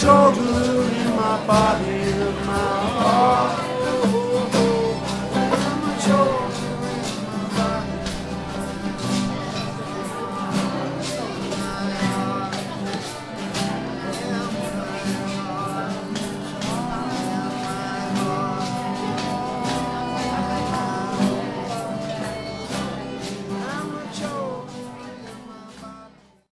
so blue in my body.